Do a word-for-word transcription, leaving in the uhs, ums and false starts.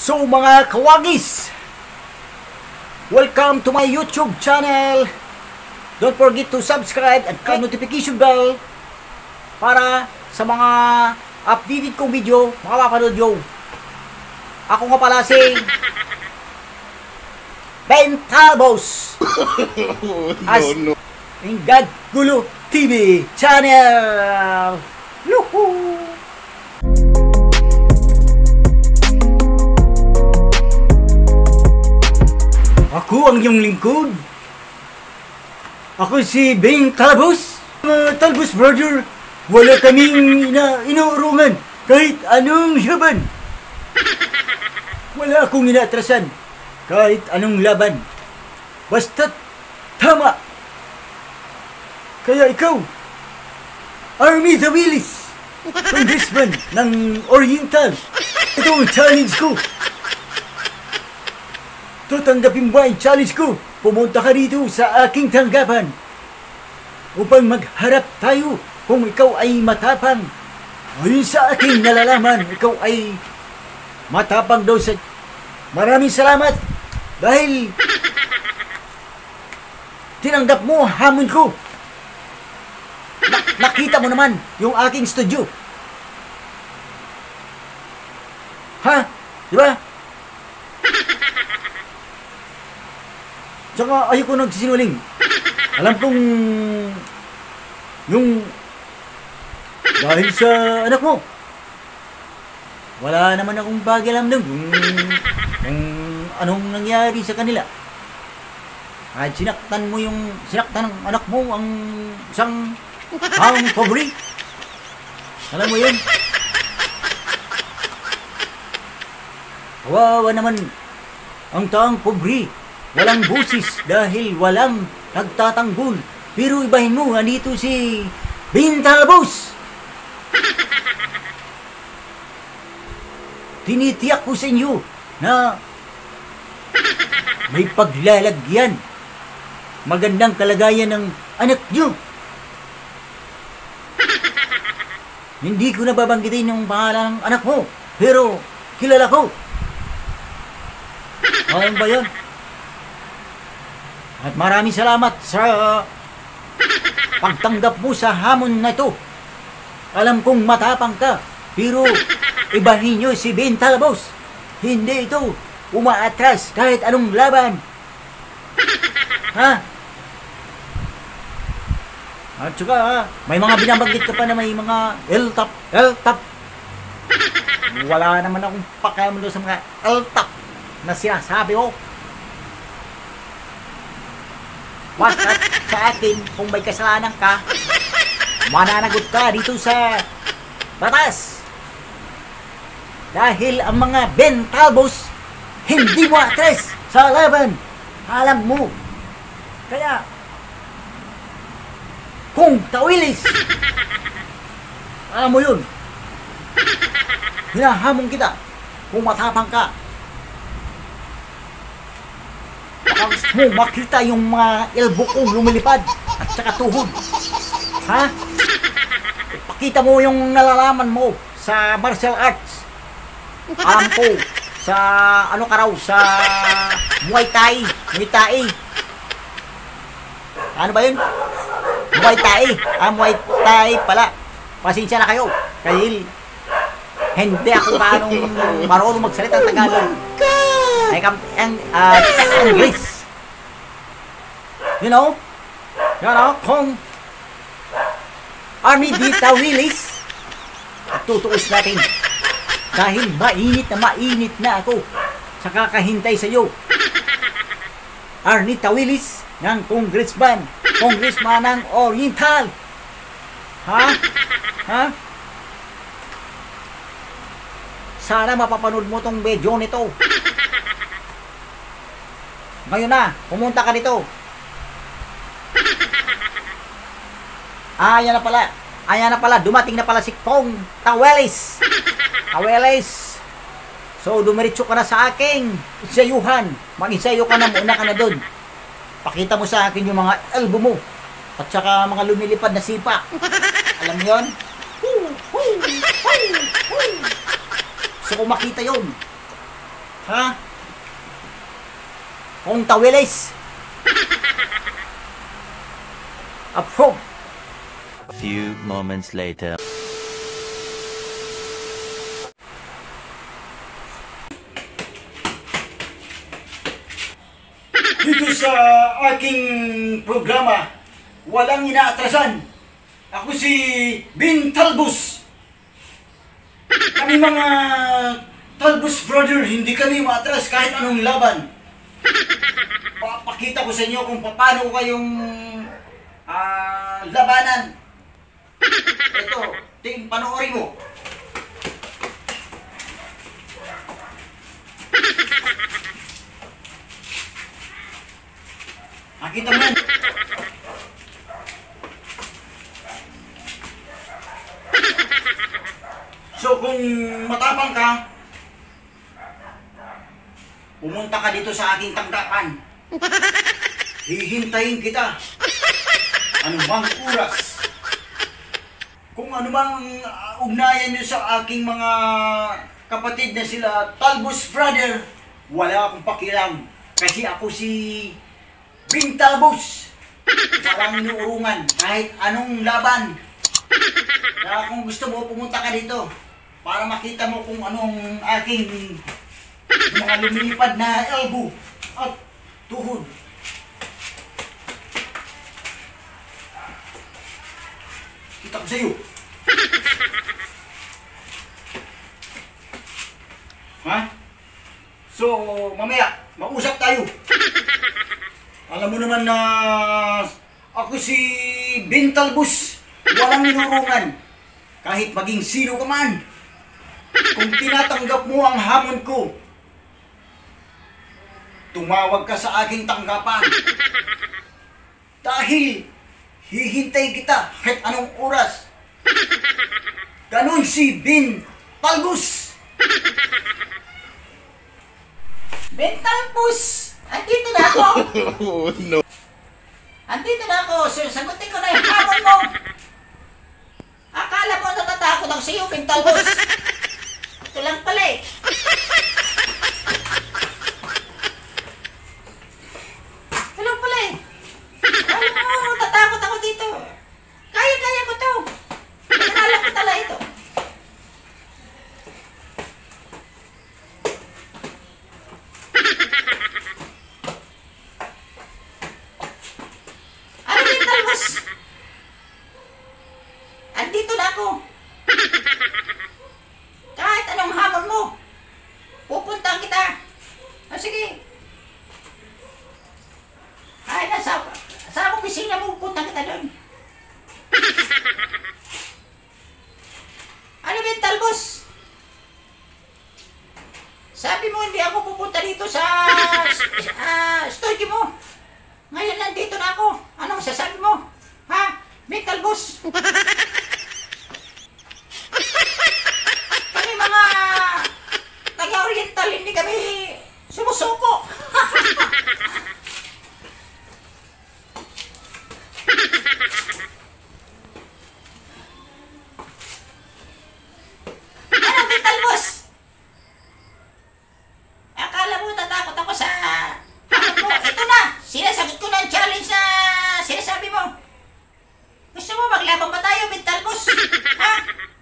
So mga kawagis, welcome to my YouTube channel. Don't forget to subscribe and click notification bell para sa mga updated kong video makapapanood nyo. Ako nga pala si Ben Talbos as no, no. in Gag Gulo T V channel. Luhu! Ako ang iyong lingkod. Ako si Ben Talbos. Uh, Talbos brother, wala kaming ina inuurungan kahit anong laban. Wala akong inaatrasan kahit anong laban. Basta tama. Kaya ikaw, Arnie Tawilis, congressman ng Oriental, ito ang challenge ko. Tanggapin ba ang challenge ko? Pumunta ka rito sa aking tanggapan upang magharap tayo. Kung ikaw ay matapang, ayon sa aking nalalaman, ikaw ay matapang daw sa... Maraming salamat dahil tinanggap mo hamon ko. Na nakita mo naman yung aking studio. Ha? Diba? Tsaka ayoko nagsisinungaling. Alam kong yung dahil sa anak mo, wala naman akong bagay alam doon yung, yung anong nangyari sa kanila. Kahit sinaktan mo yung sinaktan ng anak mo ang isang ang pobre. Alam mo yun? Kawawa naman ang taong pobre. Walang busis dahil walang nagtatanggol. Pero ibahin mo, andito si Ben Talbos. Tinitiyak ko sa inyo na may paglalagyan. Magandang kalagayan ng anak nyo. Hindi ko nababanggitin yung pangalan ng anak mo, pero kilala ko. Ayon ba yun? At maraming salamat sa pagtanggap mo sa hamon na ito. Alam kong matapang ka, pero ibahin nyo si Ben Talbos. Hindi ito umaatras kahit anong laban. Ha? At saka, may mga binabanggit ka pa na may mga L-top, L-top. Wala naman akong pakialam sa mga L-top na sinasabi ko. Basta sa akin, kung may kasalanan ka, mananagot ka dito sa batas. Dahil ang mga Ben Talbos, hindi mo atres sa laban. Alam mo. Kaya, kung Tawilis, alam mo yun, hinahamon kita kung matapang ka. Gusto mo makita yung mga elbow ko lumilipad at saka tuhod. Ha? Pakita mo yung nalalaman mo sa martial arts. Alam ko sa ano ka raw, sa Muay Thai, Muay Thai. Ano ba yun? Muay Thai. Ah, Muay Thai pala. Pasensya na kayo dahil hindi ako paanong marunong magsalita ng Tagalog. I come and uh, English. You know? You know? Kung Arnie Tawilis, tutuos natin. Dahil mainit na mainit na ako sa kakahintay sa iyo. Arnie Tawilis ng Congressman. Congressman ng Oriental. Ha? Ha? Sana mapapanood mo tong video nito. Ngayon na, pumunta ka dito. Ayan na pala. Ayan na pala. Dumating na pala si Kong Tawilis. Tawilis. So, dumiritso ka na sa aking isayuhan. Mag-isayo ka na. Muna ka na dun. Pakita mo sa akin yung mga elbow mo. At saka mga lumilipad na sipa. Alam mo yun? So, kung makita yun, Ha? Kung Tawilis. Approve. A few moments later. Dito sa aking programa, walang inaatrasan. Ako si Ben Talbos. Kami mga Talbos brother, hindi kami maatras kahit anong laban. Papakita ko sa inyo kung paano kayong uh, labanan. Ito, ting, panoorin mo. Nakita mo yan. So kung matapang ka, pumunta ka dito sa aking tanggapan. Hihintayin kita. Anumang oras. Kung anumang ugnayan nyo sa aking mga kapatid na sila Talbos brother, wala akong pakialam. Kasi ako si Ben Talbos. Walang inuurungan kahit anong laban. Kaya kung gusto mo, pumunta ka dito para makita mo kung anong aking mga lumilipad na elbow at tuhod. Kita ko sa'yo. Ha? So, mamaya, mag-usap tayo. Alam mo naman na ako si Ben Talbos, walang nurungan, kahit maging sino ka man. Kung tinatanggap mo ang hamon ko, tumawag ka sa aking tanggapan. Dahil hihintay kita kahit anong oras. Ganun si Ben Talbos. Ben Talbos! Andito na ako! Oh, no. Andito na ako, sir. Sagutin ko na yung hamon mo. Akala mo natatakot ako sa iyo, Ben Talbos. Ito lang pala eh. Ito lang pala eh. Alam mo, natatakot ako dito. Kaya-kaya ko to. Pinala ko tala ito. Andito na ako. Kahit anong hamon mo, pupunta kita. O sige. Kahit nasa, sa akong pisina mo, pupunta kita doon. Ano, Ben Talbos? Sabi mo hindi ako pupunta dito sa uh, studio mo. Ngayon nandito na ako. Anong sasabi mo? Ha? Ben Talbos? Kami mga taga-Oriental, hindi kami sumusuko. Ano, Ben Talbos? Akala mo tatakot ako sa hamon mo. Ito na, sinasagot ko na ang challenge na sinasabi mo. Gusto mo, maglaban ba tayo, Ben Talbos? Ha?